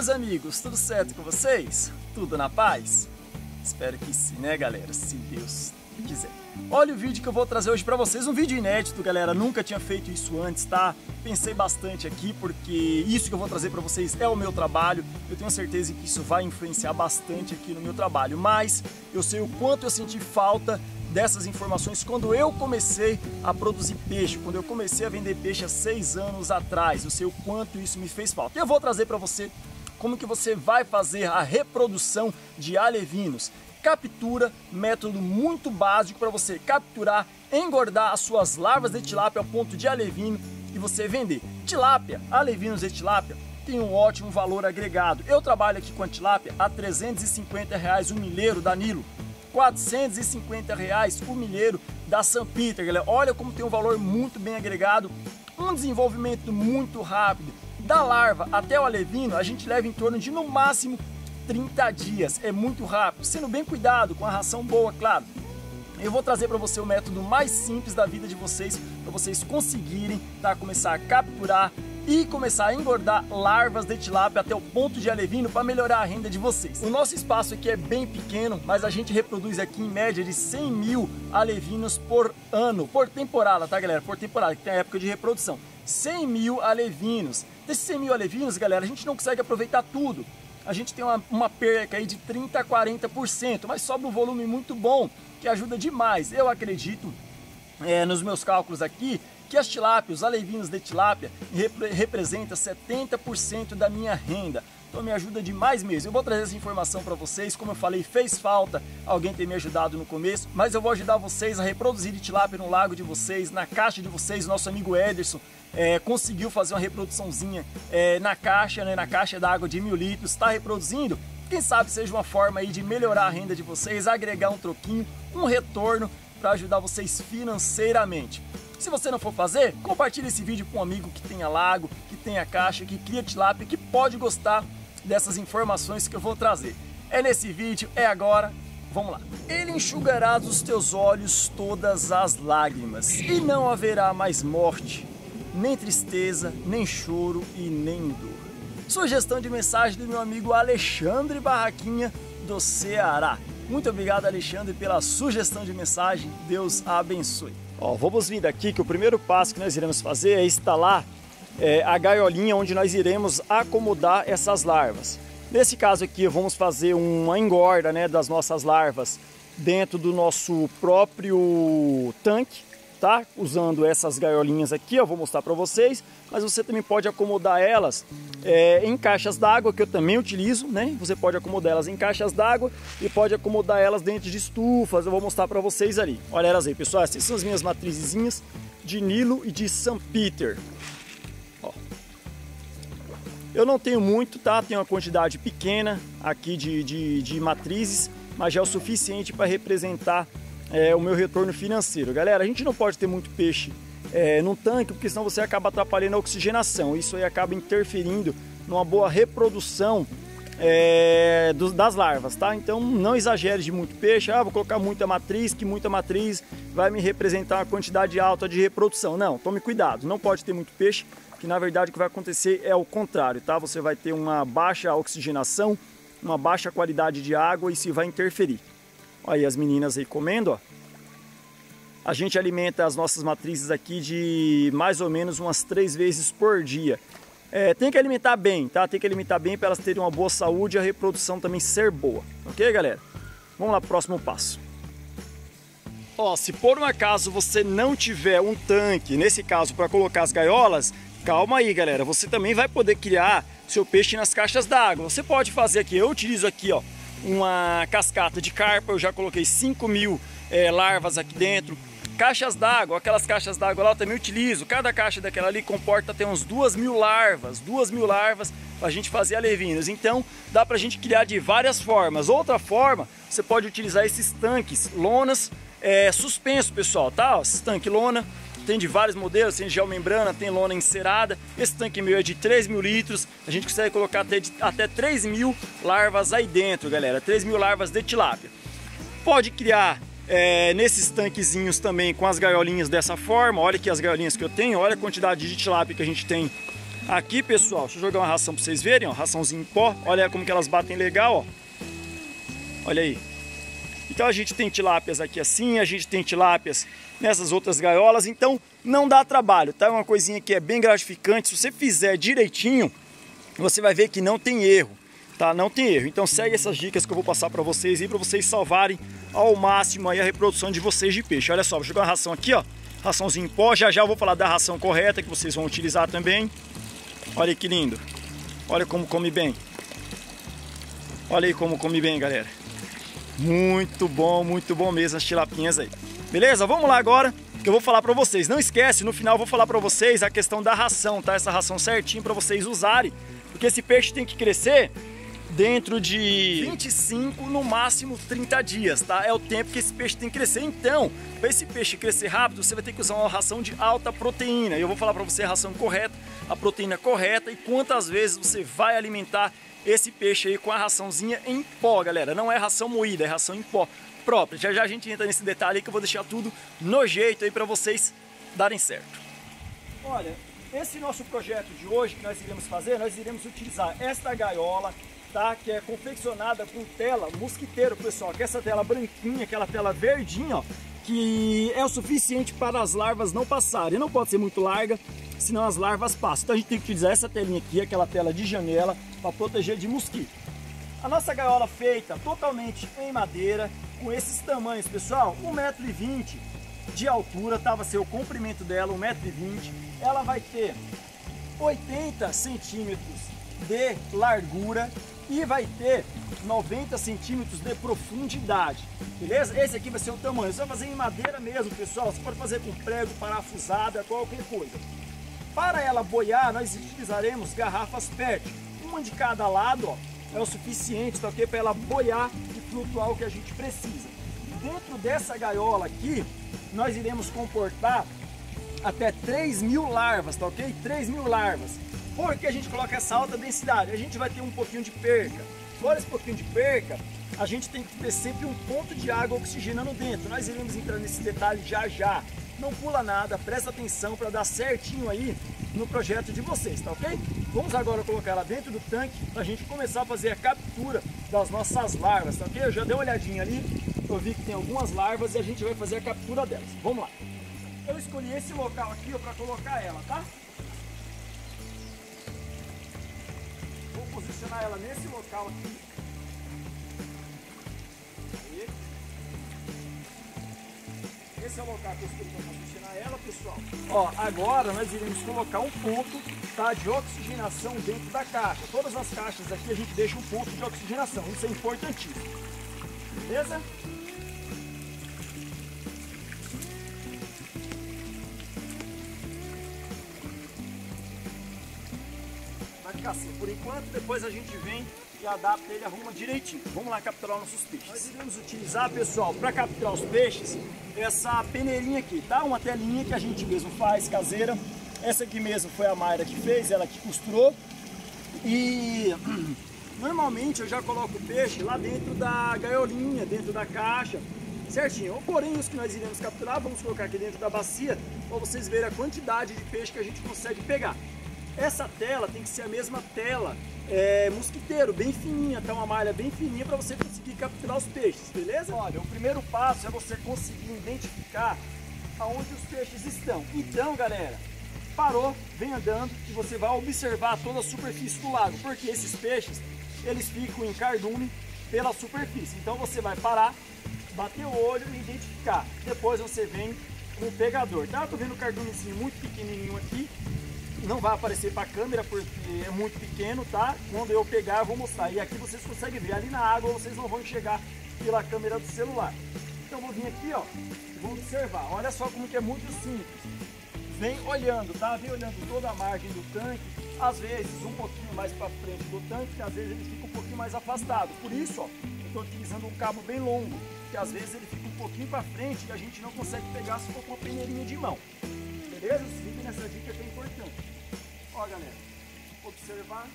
meus amigos, tudo certo com vocês? Tudo na paz? Espero que sim, né, galera? Se Deus quiser. Olha o vídeo que eu vou trazer hoje pra vocês, um vídeo inédito, galera, nunca tinha feito isso antes, tá? Pensei bastante aqui, porque isso que eu vou trazer pra vocês é o meu trabalho, eu tenho certeza que isso vai influenciar bastante aqui no meu trabalho, mas eu sei o quanto eu senti falta dessas informações quando eu comecei a produzir peixe, quando eu comecei a vender peixe há 6 anos atrás, eu sei o quanto isso me fez falta. Eu vou trazer pra você como que você vai fazer a reprodução de alevinos. Captura, método muito básico para você capturar, engordar as suas larvas de tilápia ao ponto de alevino e você vender. Tilápia, alevinos de tilápia, tem um ótimo valor agregado. Eu trabalho aqui com a tilápia a R$350 o milheiro da Nilo, R$450 o milheiro da San Peter, galera. Olha como tem um valor muito bem agregado, um desenvolvimento muito rápido. Da larva até o alevino, a gente leva em torno de, no máximo, 30 dias, é muito rápido, sendo bem cuidado, com a ração boa, claro. Eu vou trazer para você o método mais simples da vida de vocês, para vocês conseguirem, tá, começar a capturar e começar a engordar larvas de tilápia até o ponto de alevino para melhorar a renda de vocês. O nosso espaço aqui é bem pequeno, mas a gente reproduz aqui em média de 100 mil alevinos por ano, por temporada, tá, galera? Por temporada, que tem a época de reprodução. 100 mil alevinos. Desses 100 mil alevinos, galera, a gente não consegue aproveitar tudo. A gente tem uma perca aí de 30% a 40%, mas sobra um volume muito bom, que ajuda demais. Eu acredito, nos meus cálculos aqui, que as tilápias, os alevinos de tilápia, representa 70% da minha renda. Então me ajuda demais mesmo. Eu vou trazer essa informação para vocês, como eu falei, fez falta alguém ter me ajudado no começo, mas eu vou ajudar vocês a reproduzir tilápia no lago de vocês, na caixa de vocês. Nosso amigo Ederson conseguiu fazer uma reproduçãozinha na caixa, né, na caixa d'água de 1000 litros, está reproduzindo. Quem sabe seja uma forma aí de melhorar a renda de vocês, agregar um troquinho, um retorno para ajudar vocês financeiramente. Se você não for fazer, compartilhe esse vídeo com um amigo que tenha lago, que tenha caixa, que cria tilápia, que pode gostar dessas informações que eu vou trazer. É nesse vídeo, é agora, vamos lá. Ele enxugará dos teus olhos todas as lágrimas, e não haverá mais morte, nem tristeza, nem choro e nem dor. Sugestão de mensagem do meu amigo Alexandre Barraquinha, do Ceará. Muito obrigado, Alexandre, pela sugestão de mensagem. Deus abençoe. Ó, vamos vir daqui, que o primeiro passo que nós iremos fazer é instalar a gaiolinha onde nós iremos acomodar essas larvas. Nesse caso aqui, vamos fazer uma engorda, né, das nossas larvas dentro do nosso próprio tanque, tá? Usando essas gaiolinhas aqui, eu vou mostrar para vocês, mas você também pode acomodar elas em caixas d'água, que eu também utilizo, né? Você pode acomodar elas em caixas d'água e pode acomodar elas dentro de estufas, eu vou mostrar para vocês ali. Olha elas aí, pessoal, essas são as minhas matrizinhas de Nilo e de San Peter. Ó. Eu não tenho muito, tá? Tenho uma quantidade pequena aqui de matrizes, mas já é o suficiente para representar o meu retorno financeiro. Galera, a gente não pode ter muito peixe num tanque, porque senão você acaba atrapalhando a oxigenação. Isso aí acaba interferindo numa boa reprodução das larvas, tá? Então não exagere de muito peixe. Ah, vou colocar muita matriz, que muita matriz vai me representar uma quantidade alta de reprodução. Não, tome cuidado, não pode ter muito peixe, que na verdade o que vai acontecer é o contrário, tá? Você vai ter uma baixa oxigenação, uma baixa qualidade de água e isso vai interferir. Olha aí as meninas aí comendo, ó. A gente alimenta as nossas matrizes aqui de mais ou menos umas 3 vezes por dia. Tem que alimentar bem, tá? Tem que alimentar bem para elas terem uma boa saúde e a reprodução também ser boa. Ok, galera? Vamos lá pro próximo passo. Ó, se por um acaso você não tiver um tanque, nesse caso para colocar as gaiolas, calma aí, galera. Você também vai poder criar seu peixe nas caixas d'água. Você pode fazer aqui, eu utilizo aqui, ó, uma cascata de carpa, eu já coloquei 5 mil larvas aqui dentro. Caixas d'água, aquelas caixas d'água lá eu também utilizo. Cada caixa daquela ali comporta até uns 2.000 larvas, 2.000 larvas pra gente fazer alevinos. Então dá pra gente criar de várias formas. Outra forma, você pode utilizar esses tanques, lonas, suspenso, pessoal, tá? Ó, esse tanque lona, tem de vários modelos, tem de geomembrana, tem lona encerada. Esse tanque meu é de 3.000 litros, a gente consegue colocar até 3.000 larvas aí dentro, galera, 3.000 larvas de tilápia. Pode criar nesses tanquezinhos também com as gaiolinhas dessa forma. Olha aqui as gaiolinhas que eu tenho, olha a quantidade de tilápia que a gente tem Aqui, pessoal, deixa eu jogar uma ração para vocês verem, ó, raçãozinha em pó. Olha como que elas batem legal, ó. Olha aí. Então a gente tem tilápias aqui assim, a gente tem tilápias nessas outras gaiolas, então não dá trabalho, tá? É uma coisinha que é bem gratificante, se você fizer direitinho, você vai ver que não tem erro, tá? Não tem erro. Então segue essas dicas que eu vou passar para vocês aí, para vocês salvarem ao máximo aí a reprodução de vocês de peixe. Olha só, vou jogar uma ração aqui, ó, raçãozinho em pó, já já eu vou falar da ração correta que vocês vão utilizar também. Olha que lindo, olha como come bem. Olha aí como come bem, galera. Muito bom mesmo as tilapinhas aí. Beleza? Vamos lá agora que eu vou falar pra vocês. Não esquece, no final eu vou falar pra vocês a questão da ração, tá? Essa ração certinho pra vocês usarem. Porque esse peixe tem que crescer dentro de 25, no máximo 30 dias, tá? É o tempo que esse peixe tem que crescer. Então, pra esse peixe crescer rápido, você vai ter que usar uma ração de alta proteína. E eu vou falar pra você a ração correta, a proteína correta e quantas vezes você vai alimentar esse peixe aí com a raçãozinha em pó, galera. Não é ração moída, é ração em pó própria. Já já a gente entra nesse detalhe aí que eu vou deixar tudo no jeito aí para vocês darem certo. Olha, esse nosso projeto de hoje que nós iremos fazer, nós iremos utilizar esta gaiola, tá? Que é confeccionada com tela mosquiteiro, pessoal. Que é essa tela branquinha, aquela tela verdinha, ó, que é o suficiente para as larvas não passarem. Não pode ser muito larga, senão as larvas passam. Então a gente tem que utilizar essa telinha aqui, aquela tela de janela, para proteger de mosquito. A nossa gaiola feita totalmente em madeira, com esses tamanhos, pessoal, 1,20 m de altura, tava seu comprimento dela, 1,20 m. Ela vai ter 80 centímetros de largura e vai ter 90 centímetros de profundidade, beleza? Esse aqui vai ser o tamanho, você vai fazer em madeira mesmo, pessoal, você pode fazer com prego, parafusada, qualquer coisa. Para ela boiar, nós utilizaremos garrafas PET, uma de cada lado, ó, é o suficiente, tá, okay, para ela boiar e flutuar o que a gente precisa. Dentro dessa gaiola aqui, nós iremos comportar até 3.000 larvas, tá ok? 3.000 larvas. Por que a gente coloca essa alta densidade? A gente vai ter um pouquinho de perca. Fora esse pouquinho de perca, a gente tem que ter sempre um ponto de água oxigenando dentro. Nós iremos entrar nesse detalhe já já. Não pula nada, presta atenção para dar certinho aí no projeto de vocês, tá ok? Vamos agora colocar ela dentro do tanque para a gente começar a fazer a captura das nossas larvas, tá ok? Eu já dei uma olhadinha ali, eu vi que tem algumas larvas e a gente vai fazer a captura delas. Vamos lá. Eu escolhi esse local aqui para colocar ela, tá? Vou posicionar ela nesse local aqui. Esse é o local que eu escolhi para oxigenar ela, pessoal. Ó, agora nós iremos colocar um ponto, tá, de oxigenação dentro da caixa. Todas as caixas aqui a gente deixa um ponto de oxigenação. Isso é importantíssimo. Beleza? Vai ficar assim por enquanto, depois a gente vem e adapta ele, arruma direitinho. Vamos lá capturar nossos peixes. Nós iremos utilizar, pessoal, para capturar os peixes, essa peneirinha aqui, tá? Uma telinha que a gente mesmo faz, caseira. Essa aqui mesmo foi a Mayra que fez, ela que costurou. E normalmente eu já coloco o peixe lá dentro da gaiolinha, dentro da caixa, certinho. Porém, os que nós iremos capturar, vamos colocar aqui dentro da bacia, para vocês verem a quantidade de peixe que a gente consegue pegar. Essa tela tem que ser a mesma tela mosquiteiro, bem fininha, tá? Uma malha bem fininha para você conseguir capturar os peixes, beleza? Olha, o primeiro passo é você conseguir identificar aonde os peixes estão. Então, galera, parou, vem andando e você vai observar toda a superfície do lago, porque esses peixes, eles ficam em cardume pela superfície. Então você vai parar, bater o olho e identificar. Depois você vem com o pegador, tá? Eu tô vendo um cardumezinho muito pequenininho aqui. Não vai aparecer para a câmera porque é muito pequeno, tá? Quando eu pegar eu vou mostrar. E aqui vocês conseguem ver, ali na água vocês não vão enxergar pela câmera do celular. Então eu vou vir aqui, ó, e vou observar. Olha só como que é muito simples. Vem olhando, tá? Vem olhando toda a margem do tanque. Às vezes um pouquinho mais para frente do tanque, às vezes ele fica um pouquinho mais afastado. Por isso, ó, eu estou utilizando um cabo bem longo, que às vezes ele fica um pouquinho para frente e a gente não consegue pegar se for com uma peneirinha de mão. Beleza? Se liga nessa dica que é importante. Ó, galera, observar,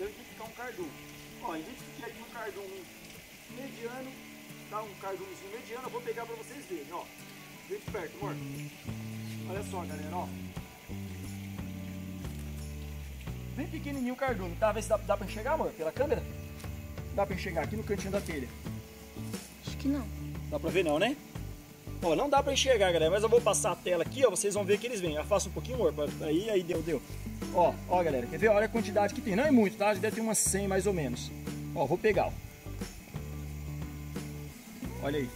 eu identificar um cardume. Ó, identifiquei aqui um cardume mediano, tá? Um cardumezinho mediano, eu vou pegar pra vocês verem, ó. Vem de perto, amor. Olha só, galera, ó. bem pequenininho o cardume, tá? Vê se dá pra enxergar, amor, pela câmera. Dá pra enxergar aqui no cantinho da telha? Acho que não. Dá pra ver não, né? Ó, não dá pra enxergar, galera, mas eu vou passar a tela aqui, ó, vocês vão ver que eles vêm. Afasta um pouquinho, amor, aí deu. Ó, ó, galera, quer ver? Olha a quantidade que tem. Não é muito, tá? Deve ter umas 100 mais ou menos. Ó, vou pegar, ó. Olha aí.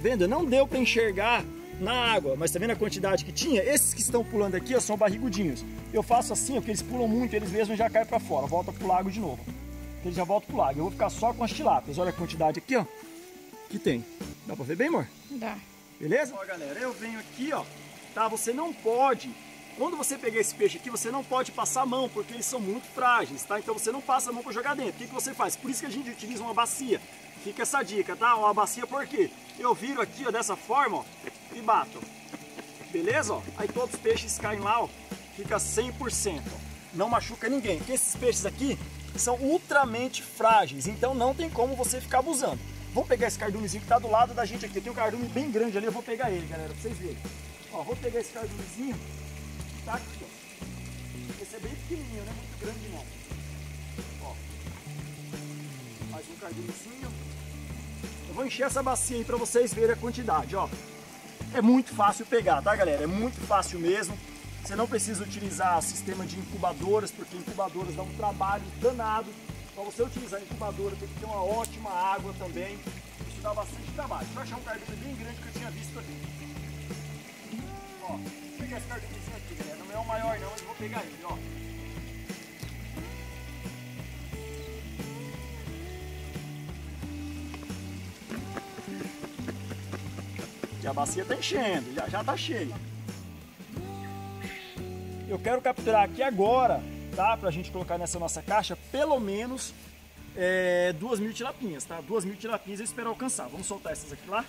Vendo? Não deu pra enxergar na água, mas tá vendo a quantidade que tinha? Esses que estão pulando aqui, ó, são barrigudinhos. Eu faço assim, ó, porque eles pulam muito, eles mesmos já caem pra fora. Volta pro lago de novo. Eles já voltam pro lago. Eu vou ficar só com as tilápias. Olha a quantidade aqui, ó, que tem. Dá pra ver bem, amor? Dá. Beleza? Ó, galera, eu venho aqui, ó, tá? Você não pode... Quando você pegar esse peixe aqui, você não pode passar a mão, porque eles são muito frágeis, tá? Então você não passa a mão pra jogar dentro. O que que você faz? Por isso que a gente utiliza uma bacia. Fica essa dica, tá? Uma bacia por quê? Eu viro aqui, ó, dessa forma, ó, e bato. Beleza, ó? Aí todos os peixes caem lá, ó. Fica 100%, ó. Não machuca ninguém, porque esses peixes aqui são ultramente frágeis, então não tem como você ficar abusando. Vamos pegar esse cardumezinho que tá do lado da gente aqui. Tem um cardume bem grande ali, eu vou pegar ele, galera, pra vocês verem. Ó, vou pegar esse cardumezinho. Tá aqui, ó. Esse é bem pequenininho, não é muito grande não. Ó. Mais um cardumezinho. Eu vou encher essa bacia aí pra vocês verem a quantidade, ó. É muito fácil pegar, tá, galera? É muito fácil mesmo. Você não precisa utilizar sistema de incubadoras, porque incubadoras dá um trabalho danado. Pra você utilizar incubadora tem que ter uma ótima água também. Isso dá bastante trabalho. Deixa eu achar um cardume bem grande que eu tinha visto aqui. Ó. Vou pegar esse cardumezinho aqui, galera. Não é o maior não, mas eu vou pegar ele, ó. E a bacia tá enchendo, já tá cheia. Eu quero capturar aqui agora, tá? Pra gente colocar nessa nossa caixa, pelo menos 2.000 tilapinhas, tá? 2.000 tilapinhas eu espero alcançar. Vamos soltar essas aqui lá,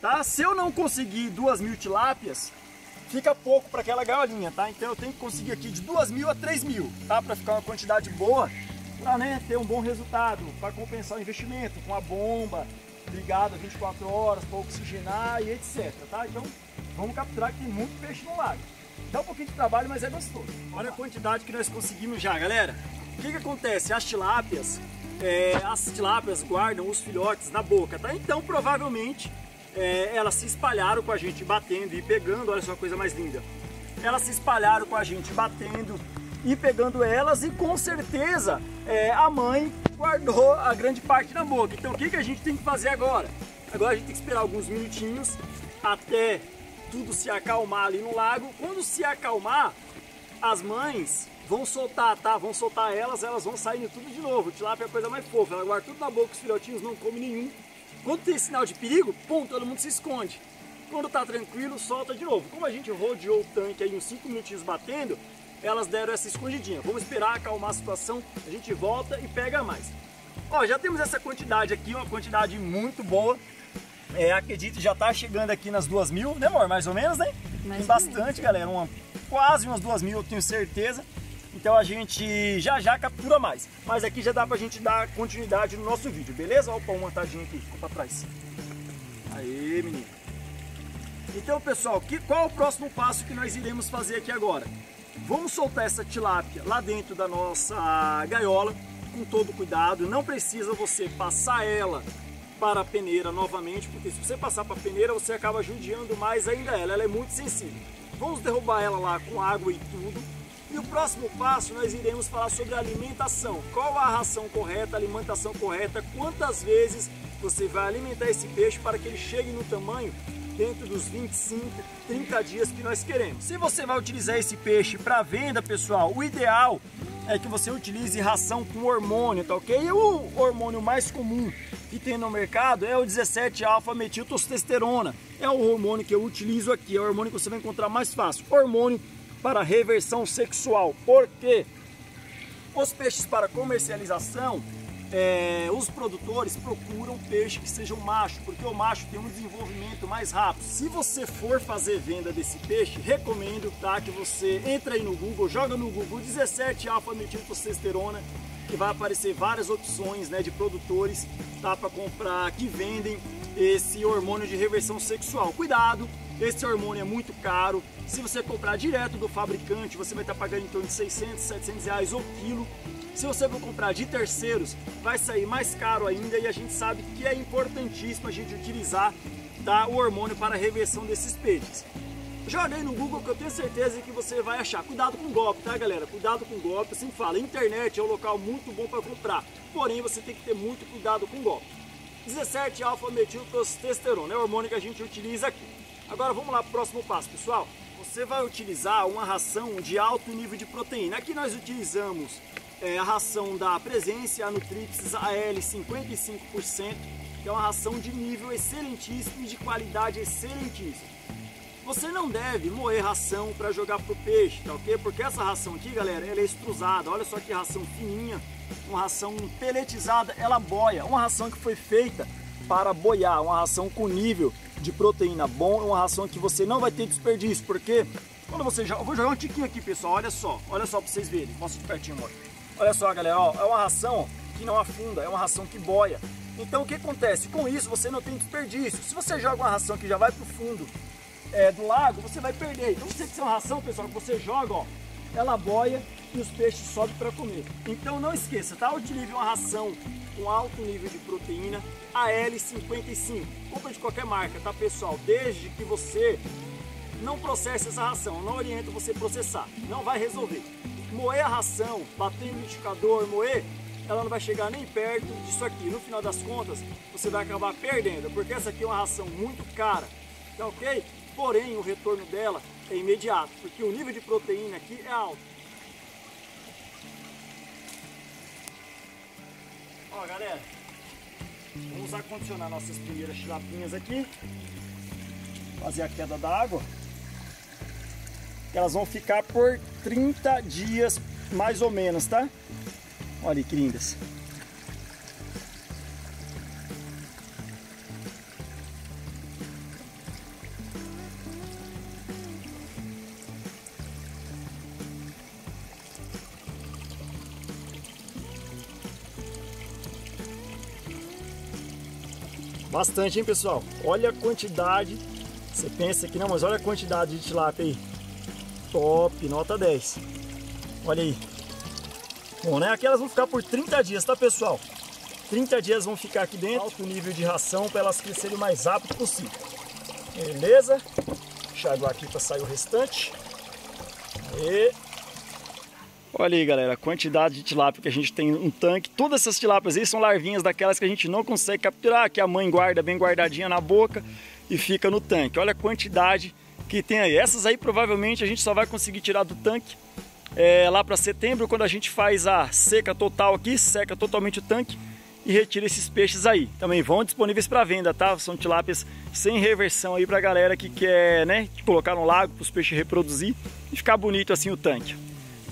tá? Se eu não conseguir 2.000 tilápias, fica pouco para aquela gaiolinha, tá? Então eu tenho que conseguir aqui de 2.000 a 3.000, tá? Para ficar uma quantidade boa, para, né, ter um bom resultado, para compensar o investimento com a bomba ligada 24 horas, para oxigenar e etc, tá? Então vamos capturar que tem muito peixe no lago. Dá um pouquinho de trabalho, mas é gostoso. Olha a quantidade que nós conseguimos já, galera. O que que acontece? As tilápias guardam os filhotes na boca, tá? Então provavelmente... elas se espalharam com a gente batendo e pegando, olha só que coisa mais linda. Elas se espalharam com a gente batendo e pegando elas e com certeza a mãe guardou a grande parte na boca. Então o que que a gente tem que fazer agora? Agora a gente tem que esperar alguns minutinhos até tudo se acalmar ali no lago. Quando se acalmar, as mães vão soltar, tá? Vão soltar elas vão saindo tudo de novo. O tilápia é a coisa mais fofa, ela guarda tudo na boca, os filhotinhos não comem nenhum. Quando tem sinal de perigo, pum, todo mundo se esconde. Quando tá tranquilo, solta de novo. Como a gente rodeou o tanque aí uns 5 minutinhos batendo, elas deram essa escondidinha. Vamos esperar acalmar a situação, a gente volta e pega mais. Ó, já temos essa quantidade aqui, uma quantidade muito boa. Acredito, já tá chegando aqui nas 2.000, né, amor? Mais ou menos, né? Mais bastante, menos, galera. Quase umas 2.000, eu tenho certeza. Então a gente já captura mais. Mas aqui já dá pra gente dar continuidade no nosso vídeo, beleza? Opa, uma tadinha aqui, ficou pra trás. Aê, menino. Então, pessoal, qual o próximo passo que nós iremos fazer aqui agora? Vamos soltar essa tilápia lá dentro da nossa gaiola, com todo cuidado. Não precisa você passar ela para a peneira novamente, porque se você passar para a peneira, você acaba judiando mais ainda ela. Ela é muito sensível. Vamos derrubar ela lá com água e tudo. E o próximo passo nós iremos falar sobre a alimentação. Qual a ração correta, a alimentação correta, quantas vezes você vai alimentar esse peixe para que ele chegue no tamanho dentro dos 25, 30 dias que nós queremos. Se você vai utilizar esse peixe para venda, pessoal, o ideal é que você utilize ração com hormônio, tá ok? E o hormônio mais comum que tem no mercado é o 17-alfa-metiltestosterona. É o hormônio que eu utilizo aqui, é o hormônio que você vai encontrar mais fácil. Hormônio para reversão sexual, porque os peixes para comercialização, os produtores procuram peixe que seja um macho, porque o macho tem um desenvolvimento mais rápido. Se você for fazer venda desse peixe, recomendo, tá, que você entra aí no Google, joga no Google 17-alfa-metiltestosterona, que vai aparecer várias opções, né, de produtores, tá, para comprar, que vendem esse hormônio de reversão sexual. Cuidado! Esse hormônio é muito caro. Se você comprar direto do fabricante, você vai estar pagando em torno de 600, 700 reais o quilo. Se você for comprar de terceiros, vai sair mais caro ainda, e a gente sabe que é importantíssimo a gente utilizar, tá, o hormônio para a reversão desses peixes. Joguei no Google, que eu tenho certeza que você vai achar. Cuidado com o golpe, tá, galera? Cuidado com o golpe. Assim fala, a internet é um local muito bom para comprar, porém você tem que ter muito cuidado com o golpe. 17-alfa-metiltestosterona é o hormônio que a gente utiliza aqui. Agora vamos lá para o próximo passo, pessoal. Você vai utilizar uma ração de alto nível de proteína. Aqui nós utilizamos a ração da Presença, a Nutrix AL 55%, que é uma ração de nível excelentíssimo e de qualidade excelentíssima. Você não deve moer ração para jogar pro peixe, tá ok? Porque essa ração aqui, galera, ela é extrusada. Olha só que ração fininha, uma ração peletizada, ela boia. Uma ração que foi feita para boiar, uma ração com nível de proteína bom, uma ração que você não vai ter desperdício, porque quando você joga... Eu vou jogar um tiquinho aqui, pessoal, olha só para vocês verem. Mostra de pertinho, olha. Olha só, galera, ó, é uma ração que não afunda, é uma ração que boia. Então o que acontece? Com isso você não tem desperdício. Se você joga uma ração que já vai pro fundo do lago, você vai perder. Então você tem que ser uma ração, pessoal, que você joga, ó, ela boia e os peixes sobem para comer. Então não esqueça, tá? Utilize uma ração com alto nível de proteína, AL55. Compra de qualquer marca, tá, pessoal? Desde que você não processe essa ração, não oriento você processar, não vai resolver. Moer a ração, bater no liquidificador, moer, ela não vai chegar nem perto disso aqui. No final das contas, você vai acabar perdendo, porque essa aqui é uma ração muito cara, tá ok? Porém, o retorno dela é imediato, porque o nível de proteína aqui é alto. Ó, galera, vamos acondicionar nossas primeiras tilapinhas aqui, fazer a queda da água, que elas vão ficar por 30 dias mais ou menos, tá? Olha que lindas. Bastante, hein, pessoal? Olha a quantidade. Você pensa que não, mas olha a quantidade de tilápia aí. Top, nota 10. Olha aí. Bom, né? Aqui elas vão ficar por 30 dias, tá, pessoal? 30 dias vão ficar aqui dentro. Alto nível de ração para elas crescerem o mais rápido possível. Beleza? Deixa eu aguar aqui para sair o restante. Aê. Olha aí, galera, a quantidade de tilápia que a gente tem no tanque. Todas essas tilápias aí são larvinhas daquelas que a gente não consegue capturar, que a mãe guarda bem guardadinha na boca e fica no tanque. Olha a quantidade que tem aí. Essas aí provavelmente a gente só vai conseguir tirar do tanque lá para setembro, quando a gente faz a seca total aqui, seca totalmente o tanque e retira esses peixes aí. Também vão disponíveis para venda, tá? São tilápias sem reversão aí pra galera que quer, né, colocar no lago para os peixes reproduzir e ficar bonito assim o tanque.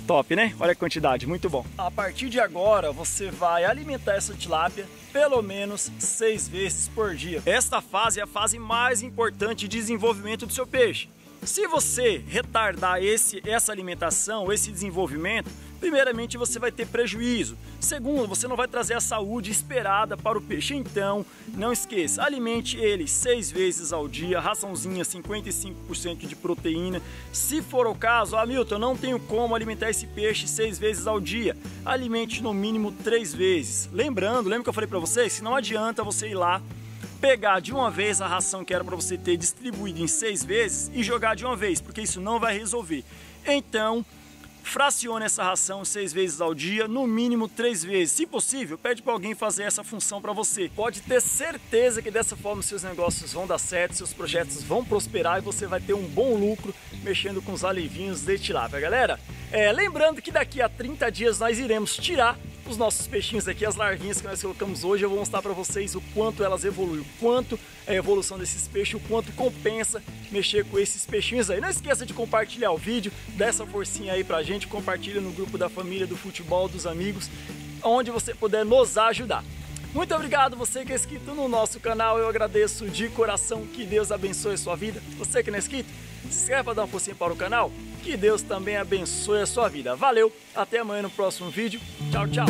Top, né? Olha a quantidade, muito bom. A partir de agora, você vai alimentar essa tilápia pelo menos 6 vezes por dia. Esta fase é a fase mais importante de desenvolvimento do seu peixe. Se você retardar essa alimentação, esse desenvolvimento, primeiramente você vai ter prejuízo. Segundo, você não vai trazer a saúde esperada para o peixe. Então, não esqueça, alimente ele 6 vezes ao dia, raçãozinha 55% de proteína. Se for o caso, Milton, eu não tenho como alimentar esse peixe 6 vezes ao dia. Alimente no mínimo 3 vezes. Lembra que eu falei para vocês? Que não adianta você ir lá, pegar de uma vez a ração que era para você ter distribuído em 6 vezes e jogar de uma vez, porque isso não vai resolver. Então, fracione essa ração 6 vezes ao dia, no mínimo 3 vezes. Se possível, pede para alguém fazer essa função para você. Pode ter certeza que dessa forma seus negócios vão dar certo, seus projetos vão prosperar e você vai ter um bom lucro mexendo com os alivinhos de tilápia, galera. Lembrando que daqui a 30 dias nós iremos tirar os nossos peixinhos aqui, as larvinhas que nós colocamos hoje. Eu vou mostrar para vocês o quanto elas evoluem, o quanto é a evolução desses peixes, o quanto compensa mexer com esses peixinhos aí. Não esqueça de compartilhar o vídeo, dá essa forcinha aí pra gente, compartilha no grupo da família, do futebol, dos amigos, onde você puder nos ajudar. Muito obrigado você que é inscrito no nosso canal, eu agradeço de coração, que Deus abençoe a sua vida. Você que não é inscrito, se inscreva para dar uma forcinha para o canal, que Deus também abençoe a sua vida. Valeu, até amanhã no próximo vídeo. Tchau, tchau.